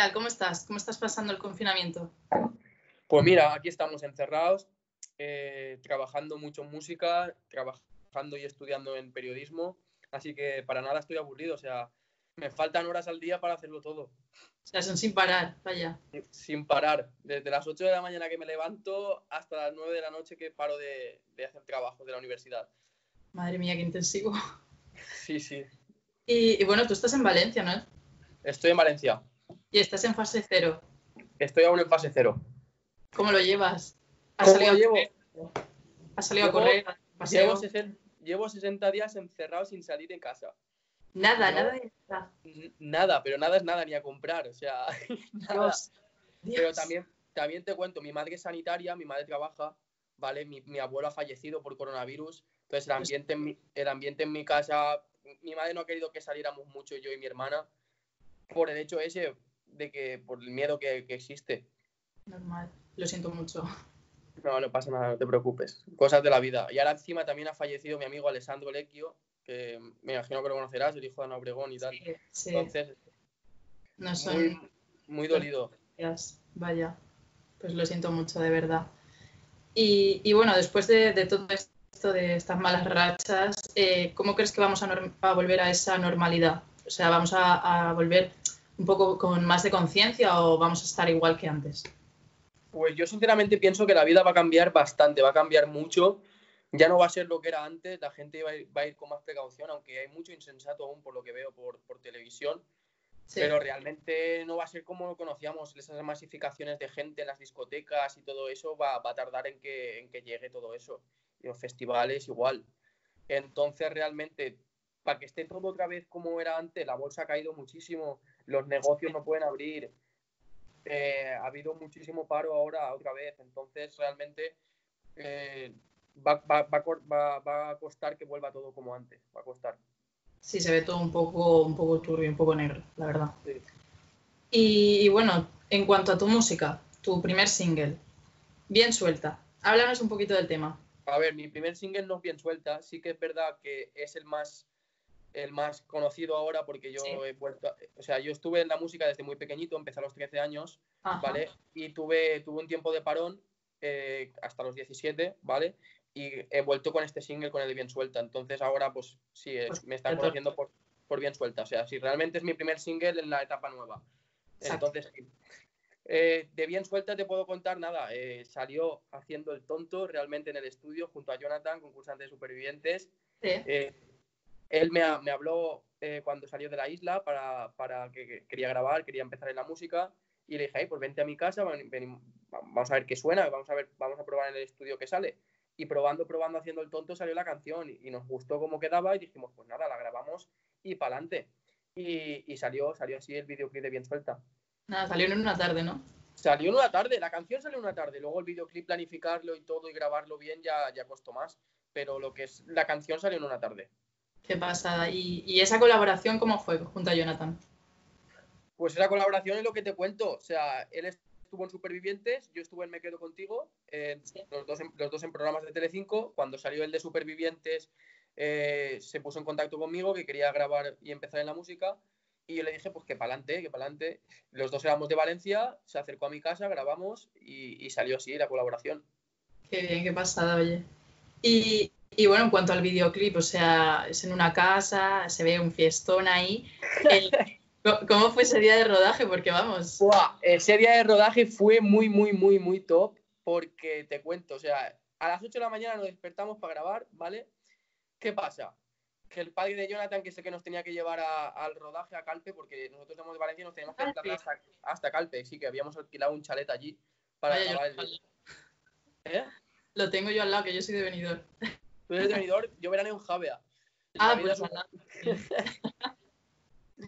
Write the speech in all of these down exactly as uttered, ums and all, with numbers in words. tal? ¿Cómo estás? ¿Cómo estás pasando el confinamiento? Pues mira, aquí estamos encerrados, eh, trabajando mucho en música, trabajando y estudiando en periodismo, así que para nada estoy aburrido, o sea, me faltan horas al día para hacerlo todo. O sea, son sin parar, vaya. Sin parar, desde las ocho de la mañana que me levanto hasta las nueve de la noche que paro de, de hacer trabajos de la universidad. Madre mía, qué intensivo. Sí, sí. Y, y bueno, tú estás en Valencia, ¿no? Estoy en Valencia. ¿Y estás en fase cero? Estoy aún en fase cero. ¿Cómo lo llevas? ¿Has ¿Cómo salido lo llevo? A ¿Has salido llevo, a correr? Llevo, sesen, llevo sesenta días encerrado sin salir de casa. Nada, no, nada de nada. Nada, pero nada es nada, ni a comprar, o sea, nada. Dios, Dios. Pero también, también te cuento, mi madre es sanitaria, mi madre trabaja, ¿vale? Mi, mi abuelo ha fallecido por coronavirus, entonces el ambiente, en mi, el ambiente en mi casa, mi madre no ha querido que saliéramos mucho yo y mi hermana, por el hecho ese, de que, por el miedo que, que existe. Normal, lo siento mucho. No, no pasa nada, no te preocupes, cosas de la vida. Y ahora encima también ha fallecido mi amigo Alessandro Lequio, que me imagino que lo conocerás, el hijo de Ana Obregón y tal. Sí, sí. Entonces, no son... muy, muy dolido. Vaya, pues lo siento mucho, de verdad. Y, y bueno, después de, de todo esto, de estas malas rachas, eh, ¿cómo crees que vamos a, norm- a volver a esa normalidad? O sea, ¿vamos a, a volver un poco con más de conciencia o vamos a estar igual que antes? Pues yo sinceramente pienso que la vida va a cambiar bastante, va a cambiar mucho. Ya no va a ser lo que era antes, la gente va a ir, va a ir con más precaución, aunque hay mucho insensato aún por lo que veo por, por televisión. Sí. Pero realmente no va a ser como lo conocíamos, esas masificaciones de gente en las discotecas y todo eso, va, va a tardar en que, en que llegue todo eso. Y los festivales igual. Entonces realmente, para que esté todo otra vez como era antes, la bolsa ha caído muchísimo, los negocios no pueden abrir, eh, ha habido muchísimo paro ahora otra vez, entonces realmente... Eh, Va, va, va, va a costar que vuelva todo como antes, va a costar. Sí, se ve todo un poco, un poco turbio, un poco negro, la verdad. Sí. Y, y bueno, en cuanto a tu música, tu primer single, Bien Suelta, háblanos un poquito del tema. A ver, mi primer single no es Bien Suelta, sí que es verdad que es el más, el más conocido ahora porque yo sí. he puesto, o sea, yo estuve en la música desde muy pequeñito, empecé a los trece años, ajá, ¿vale? Y tuve, tuve un tiempo de parón eh, hasta los diecisiete, ¿vale? Y he vuelto con este single, con el de Bien Suelta. Entonces ahora, pues, sí, pues, me están conociendo por, por Bien Suelta. O sea, sí, realmente es mi primer single en la etapa nueva. Exacto. Entonces, sí. Eh, de Bien Suelta te puedo contar nada. Eh, salió haciendo el tonto realmente en el estudio junto a Jonathan, concursante de Supervivientes. Sí. Eh, él me, me habló eh, cuando salió de la isla para, para que, que quería grabar, quería empezar en la música. Y le dije, hey, pues vente a mi casa, ven, ven, vamos a ver qué suena, vamos a, ver, vamos a probar en el estudio qué sale. Y probando, probando, haciendo el tonto, salió la canción y, y nos gustó cómo quedaba y dijimos, pues nada, la grabamos y pa'lante. Y, y salió, salió así el videoclip de Bien Suelta. Nada, salió en una tarde, ¿no? Salió en una tarde, la canción salió en una tarde. Luego el videoclip, planificarlo y todo y grabarlo bien ya, ya costó más. Pero lo que es, la canción salió en una tarde. Qué pasada. ¿Y, y esa colaboración cómo fue junto a Jonathan? Pues esa colaboración es lo que te cuento. O sea, él es... estuvo en Supervivientes, yo estuve en Me Quedo Contigo, eh, sí. los, dos en, los dos en programas de Telecinco. Cuando salió el de Supervivientes, eh, se puso en contacto conmigo, que quería grabar y empezar en la música, y yo le dije, pues que pa'lante, que pa'lante. Los dos éramos de Valencia, se acercó a mi casa, grabamos, y, y salió así la colaboración. Qué bien, qué pasada, oye. Y, y bueno, en cuanto al videoclip, o sea, es en una casa, se ve un fiestón ahí... El... ¿Cómo fue ese día de rodaje? Porque vamos... Buah, ese día de rodaje fue muy, muy, muy, muy top, porque te cuento, o sea, a las ocho de la mañana nos despertamos para grabar, ¿vale? ¿Qué pasa? Que el padre de Jonathan, que es el que nos tenía que llevar a, al rodaje a Calpe, porque nosotros somos de Valencia y nos teníamos que ir hasta, hasta Calpe, sí, que habíamos alquilado un chalet allí para Vaya, grabar el... ¿Eh? Lo tengo yo al lado, que yo soy de Benidorm. Tú eres de Benidorm, yo veraneo en Javea. Ah, pues son...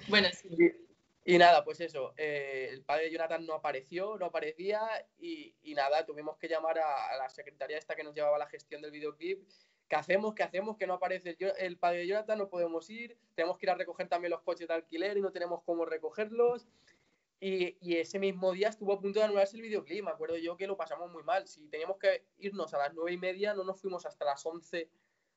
Bueno, sí. y, y nada, pues eso, eh, el padre de Jonathan no apareció, no aparecía y, y nada, tuvimos que llamar a, a la secretaría esta que nos llevaba la gestión del videoclip. ¿Qué hacemos? ¿Qué hacemos? Que no aparece el, el padre de Jonathan, no podemos ir, tenemos que ir a recoger también los coches de alquiler y no tenemos cómo recogerlos. Y, y ese mismo día estuvo a punto de anularse el videoclip, me acuerdo yo que lo pasamos muy mal. Si teníamos que irnos a las nueve y media, no nos fuimos hasta las once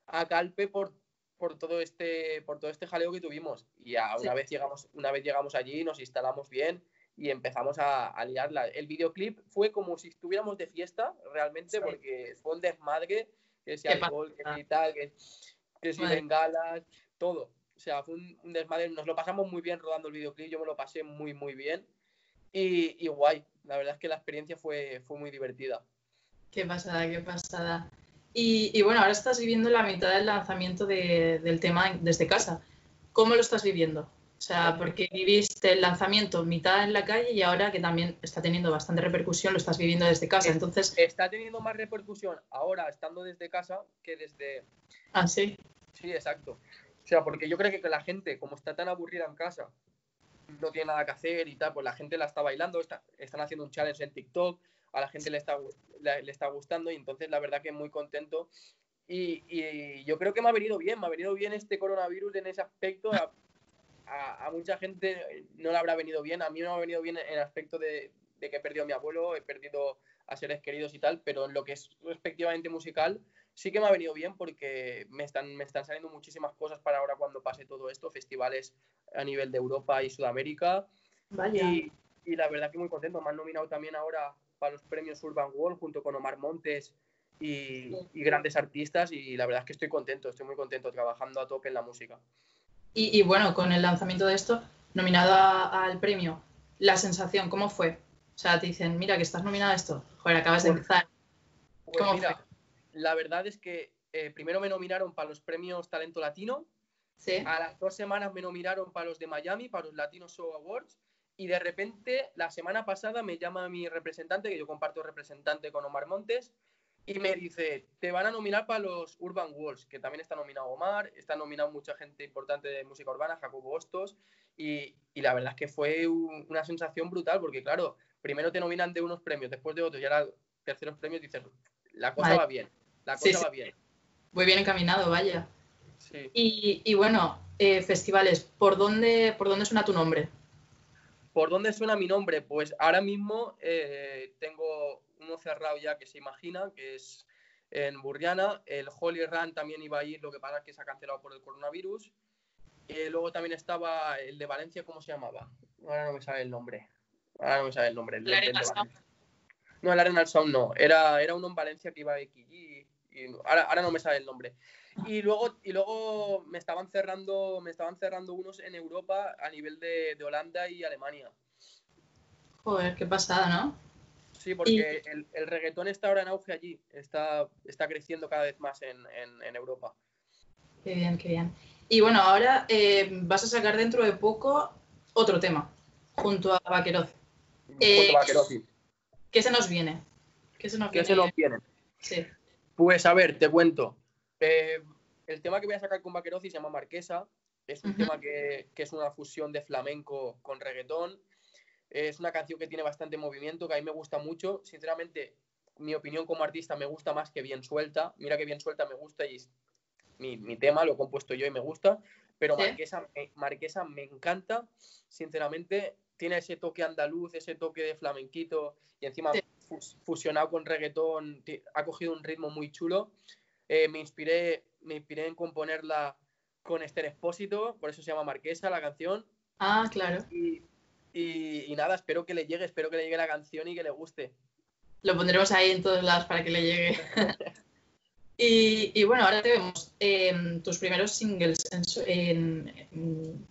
a Calpe por... por todo este por todo este jaleo que tuvimos. Y ya una sí. vez llegamos una vez llegamos allí, nos instalamos bien y empezamos a, a liarla. El videoclip fue como si estuviéramos de fiesta, realmente, sí, porque fue un desmadre, que si alcohol, que si tal, que, que si bengalas, todo. O sea, fue un, un desmadre. Nos lo pasamos muy bien rodando el videoclip, yo me lo pasé muy, muy bien. Y, y guay, la verdad es que la experiencia fue, fue muy divertida. Qué pasada, qué pasada. Y, y bueno, ahora estás viviendo la mitad del lanzamiento de, del tema desde casa. ¿Cómo lo estás viviendo? O sea, porque viviste el lanzamiento mitad en la calle y ahora que también está teniendo bastante repercusión, lo estás viviendo desde casa, entonces... Está teniendo más repercusión ahora estando desde casa que desde... Ah, ¿sí? Sí, exacto. O sea, porque yo creo que la gente, como está tan aburrida en casa, no tiene nada que hacer y tal, pues la gente la está bailando, está, están haciendo un challenge en TikTok, a la gente le está, le, le está gustando y entonces la verdad que muy contento. Y, y yo creo que me ha venido bien, me ha venido bien este coronavirus en ese aspecto... A, A, a mucha gente no le habrá venido bien, a mí no me ha venido bien en el aspecto de, de que he perdido a mi abuelo, he perdido a seres queridos y tal, pero en lo que es respectivamente musical sí que me ha venido bien porque me están, me están saliendo muchísimas cosas para ahora cuando pase todo esto, festivales a nivel de Europa y Sudamérica. Vaya. Y, y la verdad que muy contento, me han nominado también ahora para los premios Urban World junto con Omar Montes y, sí, y grandes artistas y la verdad es que estoy contento, estoy muy contento trabajando a tope en la música. Y, y bueno, con el lanzamiento de esto, nominado al premio, la sensación, ¿cómo fue? O sea, te dicen, mira, que estás nominado a esto. Joder, acabas de empezar. Pues ¿Cómo mira, fue? La verdad es que eh, primero me nominaron para los premios Talento Latino. ¿Sí? A las dos semanas me nominaron para los de Miami, para los Latinos Show Awards. Y de repente, la semana pasada me llama mi representante, que yo comparto representante con Omar Montes, y me dice, te van a nominar para los Urban Wars, que también está nominado Omar, está nominado mucha gente importante de música urbana, Jacobo Hostos, y, y la verdad es que fue un, una sensación brutal, porque claro, primero te nominan de unos premios, después de otros, y ahora terceros premios, dices, la cosa vale. va bien, la cosa sí, va sí. bien. Muy bien encaminado, vaya. Sí. Y, y bueno, eh, festivales, ¿por dónde, ¿por dónde suena tu nombre? ¿Por dónde suena mi nombre? Pues ahora mismo eh, tengo... uno cerrado ya que se imagina, que es en Burriana. El Holy Run también iba a ir, lo que pasa es que se ha cancelado por el coronavirus. Eh, luego también estaba el de Valencia, ¿cómo se llamaba? Ahora no me sale el nombre. Ahora no me sale el nombre. El, el Arenal Sound. No, el Arenal Sound no. Era, era uno en Valencia que iba a Bequillí y, y ahora, ahora no me sale el nombre. Y luego, y luego me estaban cerrando, me estaban cerrando unos en Europa a nivel de, de Holanda y Alemania. Joder, qué pasada, ¿no? Sí, porque y... el, el reggaetón está ahora en auge allí, está, está creciendo cada vez más en, en, en Europa. Qué bien, qué bien. Y bueno, ahora eh, vas a sacar dentro de poco otro tema, junto a Vaqueroz. Eh, junto a Vaqueroz, sí. ¿Qué se nos viene? ¿Qué se nos viene? ¿Qué se nos viene? Sí. Pues a ver, te cuento. Eh, el tema que voy a sacar con Vaqueroz se llama Marquesa. Es un uh-huh. tema que, que es una fusión de flamenco con reggaetón. Es una canción que tiene bastante movimiento, que a mí me gusta mucho. Sinceramente, mi opinión como artista me gusta más que Bien Suelta. Mira que Bien Suelta me gusta y es mi, mi tema, lo he compuesto yo y me gusta. Pero ¿sí? Marquesa, me, Marquesa me encanta, sinceramente. Tiene ese toque andaluz, ese toque de flamenquito y encima ¿sí? fus, fusionado con reggaetón. Ha cogido un ritmo muy chulo. Eh, me, inspiré, me inspiré en componerla con Esther Expósito, por eso se llama Marquesa la canción. Ah, claro. Y, Y, y nada, espero que le llegue, espero que le llegue la canción y que le guste. Lo pondremos ahí en todos lados para que le llegue. y, y bueno, ahora te vemos eh, tus primeros singles en, en, en,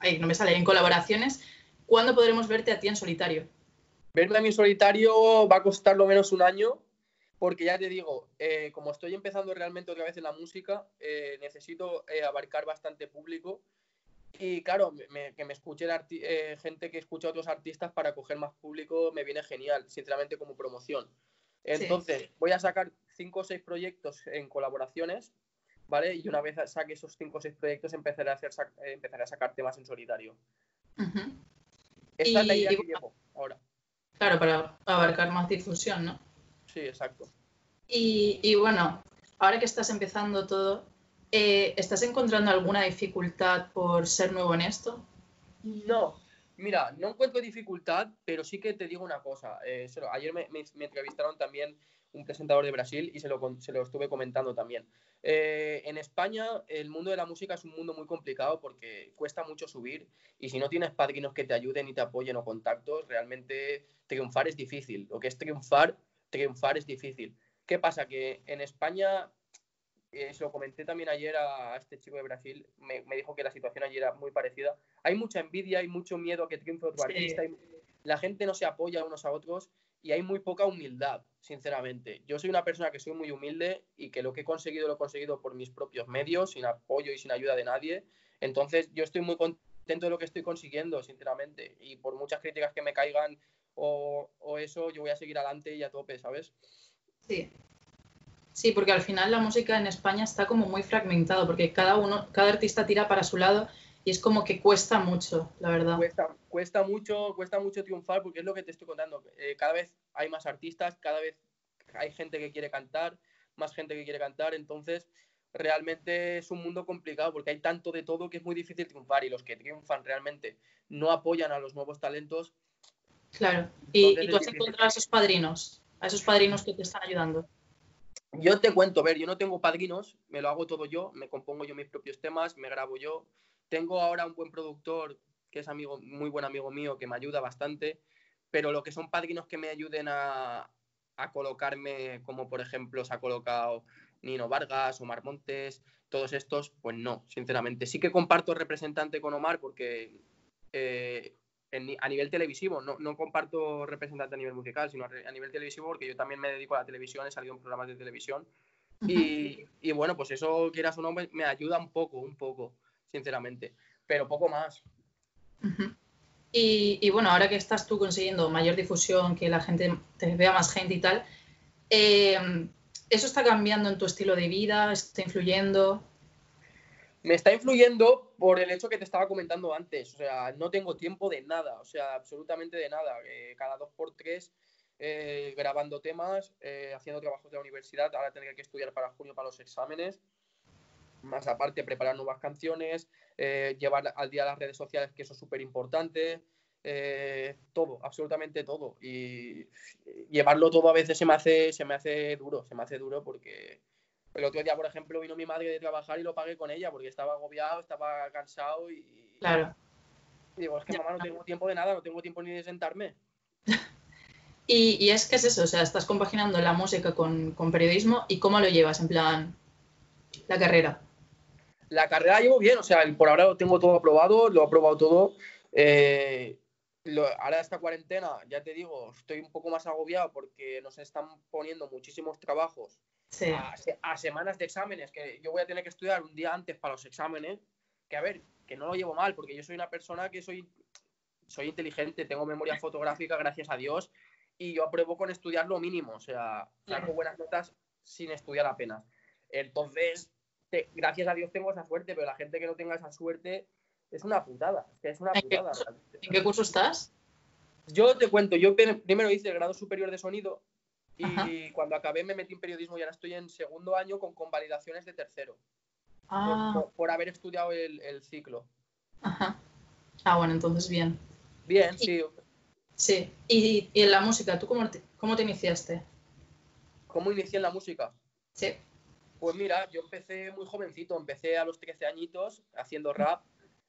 ay, no me sale, en colaboraciones. ¿Cuándo podremos verte a ti en solitario? Verme a mí en solitario va a costar lo menos un año, porque ya te digo, eh, como estoy empezando realmente otra vez en la música, eh, necesito eh, abarcar bastante público. Y claro, me, que me escuche eh, gente que escucha a otros artistas para coger más público me viene genial, sinceramente, como promoción. Entonces, sí, sí. voy a sacar cinco o seis proyectos en colaboraciones, ¿vale? Y una vez saque esos cinco o seis proyectos empezaré a, hacer, eh, empezaré a sacar temas en solitario. Uh-huh. Esta y, es la idea que bueno, llevo ahora. Claro, para abarcar más difusión, ¿no? Sí, exacto. Y, y bueno, ahora que estás empezando todo... Eh, ¿Estás encontrando alguna dificultad por ser nuevo en esto? No, Mira, no encuentro dificultad, pero sí que te digo una cosa. Eh, solo, ayer me, me, me entrevistaron también un presentador de Brasil y se lo, se lo estuve comentando también. Eh, en España el mundo de la música es un mundo muy complicado porque cuesta mucho subir y si no tienes padrinos que te ayuden y te apoyen o contactos, realmente triunfar es difícil. Lo que es triunfar, triunfar es difícil. ¿Qué pasa? Que en España... Eh, se lo comenté también ayer a, a este chico de Brasil, me, me dijo que la situación allí era muy parecida. Hay mucha envidia, hay mucho miedo a que triunfe otro sí. artista, hay, la gente no se apoya unos a otros y hay muy poca humildad, sinceramente. Yo soy una persona que soy muy humilde y que lo que he conseguido lo he conseguido por mis propios medios, sin apoyo y sin ayuda de nadie. Entonces yo estoy muy contento de lo que estoy consiguiendo, sinceramente, y por muchas críticas que me caigan o, o eso, yo voy a seguir adelante y a tope, ¿sabes? Sí. Sí, porque al final la música en España está como muy fragmentado, porque cada uno, cada artista tira para su lado y es como que cuesta mucho, la verdad. Cuesta, cuesta mucho, cuesta mucho triunfar porque es lo que te estoy contando. Eh, cada vez hay más artistas, cada vez hay gente que quiere cantar, más gente que quiere cantar, entonces realmente es un mundo complicado porque hay tanto de todo que es muy difícil triunfar y los que triunfan realmente no apoyan a los nuevos talentos. Claro, y, y tú has encontrado a esos padrinos, a esos padrinos que te están ayudando. Yo te cuento, a ver, yo no tengo padrinos, me lo hago todo yo, me compongo yo mis propios temas, me grabo yo. Tengo ahora un buen productor, que es amigo, muy buen amigo mío, que me ayuda bastante, pero lo que son padrinos que me ayuden a, a colocarme, como por ejemplo se ha colocado Nino Vargas, Omar Montes, todos estos, pues no, sinceramente. Sí que comparto representante con Omar porque eh, en, a nivel televisivo, no, no comparto representante a nivel musical, sino a, a nivel televisivo, porque yo también me dedico a la televisión, he salido en programas de televisión. Y, y bueno, pues eso, quieras o no, me, me ayuda un poco, un poco, sinceramente, pero poco más. Uh-huh. Y, y bueno, ahora que estás tú consiguiendo mayor difusión, que la gente te vea más gente y tal, eh, ¿eso está cambiando en tu estilo de vida? ¿Está influyendo? Me está influyendo por el hecho que te estaba comentando antes. O sea, no tengo tiempo de nada, o sea, absolutamente de nada. Eh, cada dos por tres, eh, grabando temas, eh, haciendo trabajos de la universidad. Ahora tendré que estudiar para junio para los exámenes. Más aparte, preparar nuevas canciones, eh, llevar al día las redes sociales, que eso es súper importante. Eh, todo, absolutamente todo. Y llevarlo todo a veces se me hace, se me hace duro, se me hace duro porque... El otro día, por ejemplo, vino mi madre de trabajar y lo pagué con ella porque estaba agobiado, estaba cansado y... Claro. Y digo, es que mamá, no tengo tiempo de nada, no tengo tiempo ni de sentarme. y, y es que es eso, o sea, estás compaginando la música con, con periodismo y ¿cómo lo llevas? En plan, la carrera. La carrera llevo bien, o sea, por ahora lo tengo todo aprobado, lo he aprobado todo. Eh, lo, ahora esta cuarentena, ya te digo, estoy un poco más agobiado porque nos están poniendo muchísimos trabajos. Sí. A, a semanas de exámenes, que yo voy a tener que estudiar un día antes para los exámenes, que a ver, que no lo llevo mal, porque yo soy una persona que soy, soy inteligente, tengo memoria fotográfica, gracias a Dios, y yo apruebo con estudiar lo mínimo, o sea, saco buenas notas sin estudiar apenas. Entonces, te, gracias a Dios tengo esa suerte, pero la gente que no tenga esa suerte es una putada, es una putada. ¿En qué curso estás? Yo te cuento, yo primero hice el grado superior de sonido, y ajá, cuando acabé me metí en periodismo y ahora estoy en segundo año con convalidaciones de tercero. Ah. Por, por, por haber estudiado el, el ciclo. Ajá. Ah, bueno, entonces bien. Bien, y, sí. Sí. Y, y en la música, ¿tú cómo te, cómo te iniciaste? ¿Cómo inicié en la música? Sí. Pues mira, yo empecé muy jovencito, empecé a los trece añitos haciendo rap.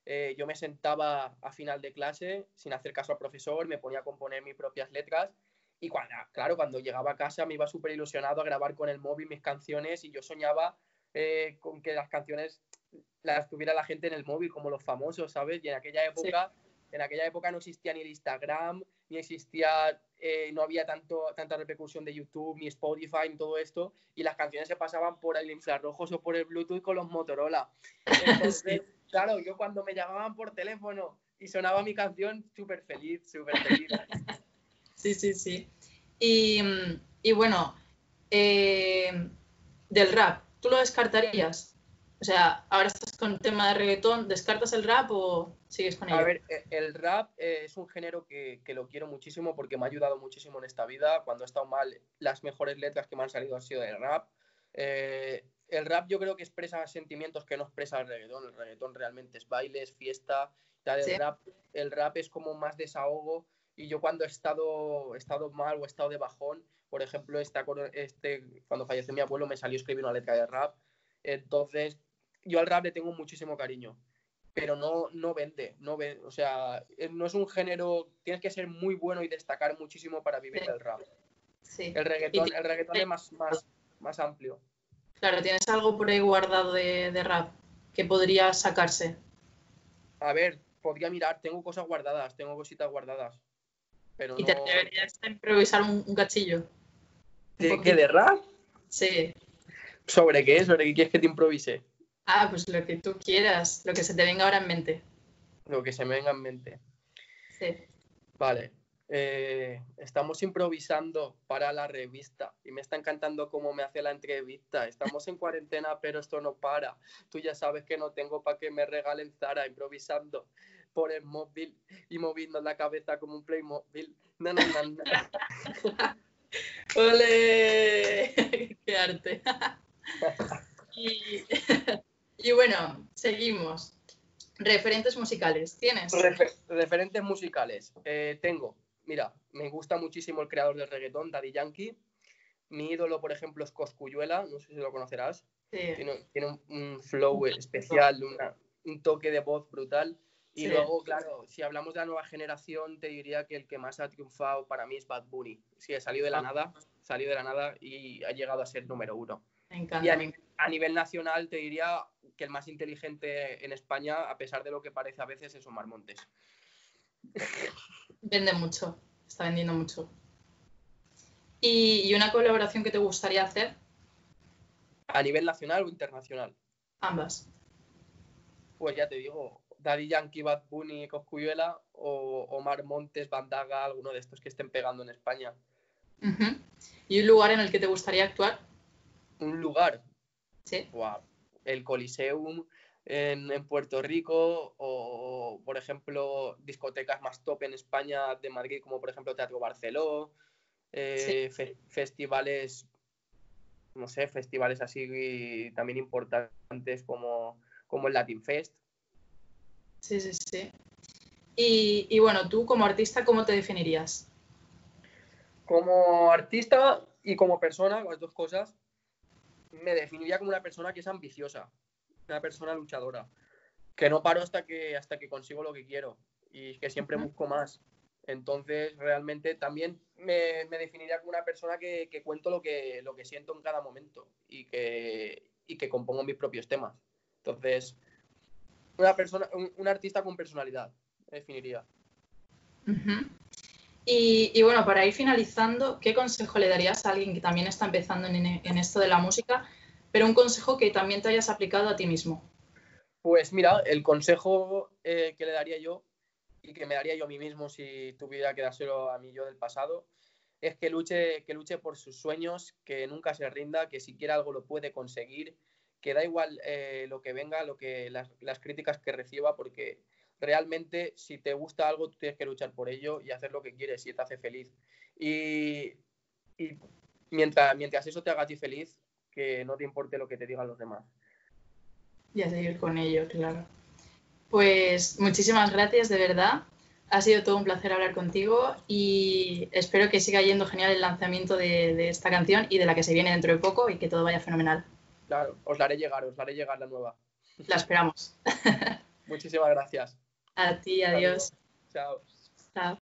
Eh, yo me sentaba a final de clase sin hacer caso al profesor, me ponía a componer mis propias letras. Y cuando, claro, cuando llegaba a casa me iba súper ilusionado a grabar con el móvil mis canciones y yo soñaba eh, con que las canciones las tuviera la gente en el móvil, como los famosos, ¿sabes? Y en aquella época, sí, en aquella época no existía ni el Instagram, ni existía, eh, no había tanto, tanta repercusión de YouTube, ni Spotify, ni todo esto. Y las canciones se pasaban por el infrarrojos o por el Bluetooth con los Motorola. Entonces, sí, claro, yo cuando me llamaban por teléfono y sonaba mi canción, súper feliz, súper feliz. Sí, sí, sí. Y, y bueno, eh, del rap, ¿tú lo descartarías? O sea, ahora estás con el tema de reggaetón, ¿descartas el rap o sigues con ello? A ver, el rap es un género que, que lo quiero muchísimo porque me ha ayudado muchísimo en esta vida. Cuando he estado mal, las mejores letras que me han salido han sido del rap. Eh, el rap yo creo que expresa sentimientos que no expresa el reggaetón. El reggaetón realmente es bailes, fiesta Tal, el, sí. rap, el rap es como más desahogo, y yo cuando he estado, he estado mal o he estado de bajón, por ejemplo, esta, este, cuando falleció mi abuelo me salió a escribir una letra de rap, entonces yo al rap le tengo muchísimo cariño, pero no, no vende, no vende, o sea, no es un género, tienes que ser muy bueno y destacar muchísimo para vivir sí. el rap. Sí. El reggaetón, el reggaetón es más, más, más amplio. Claro, ¿tienes algo por ahí guardado de, de rap que podría sacarse? A ver, podría mirar, tengo cosas guardadas, tengo cositas guardadas. Pero ¿y no... te deberías improvisar un, un cachillo? ¿De qué? ¿De rap? Sí. ¿Sobre qué? ¿Sobre qué quieres que te improvise? Ah, pues lo que tú quieras, lo que se te venga ahora en mente. Lo que se me venga en mente. Sí. Vale. Eh, estamos improvisando para la revista y me está encantando cómo me hace la entrevista. Estamos en cuarentena, pero esto no para. Tú ya sabes que no tengo para que me regalen Zara, improvisando por el móvil y moviendo la cabeza como un Playmobil. No, no, no, no. ¡Ole! ¡Qué arte! y, y bueno, seguimos. Referentes musicales, ¿tienes? Refer referentes musicales, eh, tengo. Mira, me gusta muchísimo el creador del reggaetón, Daddy Yankee. Mi ídolo, por ejemplo, es Cosculluela, no sé si lo conocerás. Sí. Tiene, tiene un, un flow un especial, una, un toque de voz brutal. Y sí. luego, claro, si hablamos de la nueva generación, te diría que el que más ha triunfado para mí es Bad Bunny. Sí, ha salido de la nada, salió de la nada y ha llegado a ser número uno. Me encanta. Y a, a nivel nacional te diría que el más inteligente en España, a pesar de lo que parece a veces, es Omar Montes. Vende mucho, está vendiendo mucho. ¿Y, y una colaboración que te gustaría hacer? ¿A nivel nacional o internacional? Ambas. Pues ya te digo, Daddy Yankee, Bad Bunny, Cosculluela o Omar Montes, Bandaga, alguno de estos que estén pegando en España. Uh-huh. ¿Y un lugar en el que te gustaría actuar? Un lugar. Sí. Wow. El Coliseum en, en Puerto Rico o, por ejemplo, discotecas más top en España de Madrid, como por ejemplo Teatro Barceló, eh, sí. fe festivales, no sé, festivales así también importantes como, como el Latin Fest. Sí, sí, sí. Y, y bueno, tú como artista, ¿cómo te definirías? Como artista y como persona, las dos cosas. Me definiría como una persona que es ambiciosa, una persona luchadora, que no paro hasta que, hasta que consigo lo que quiero y que siempre busco más. Entonces, realmente también me, me definiría como una persona que, que cuento lo que, lo que siento en cada momento y que, y que compongo mis propios temas. Entonces, una persona, un, un artista con personalidad, me definiría. Uh-huh. Y, y bueno, para ir finalizando, ¿qué consejo le darías a alguien que también está empezando en, en esto de la música, pero un consejo que también te hayas aplicado a ti mismo? Pues mira, el consejo eh, que le daría yo y que me daría yo a mí mismo si tuviera que dárselo a mí yo del pasado, es que luche, que luche por sus sueños, que nunca se rinda, que si quiere algo lo puede conseguir, que da igual eh, lo que venga, lo que, las, las críticas que reciba, porque... Realmente, si te gusta algo, tú tienes que luchar por ello y hacer lo que quieres y te hace feliz. Y, y mientras, mientras eso te haga a ti feliz, que no te importe lo que te digan los demás. Y a seguir con ello, claro. Pues muchísimas gracias, de verdad. Ha sido todo un placer hablar contigo y espero que siga yendo genial el lanzamiento de, de esta canción y de la que se viene dentro de poco y que todo vaya fenomenal. Claro, os la haré llegar, os la haré llegar la nueva. La esperamos. Muchísimas gracias. A ti, adiós. Chao. Chao.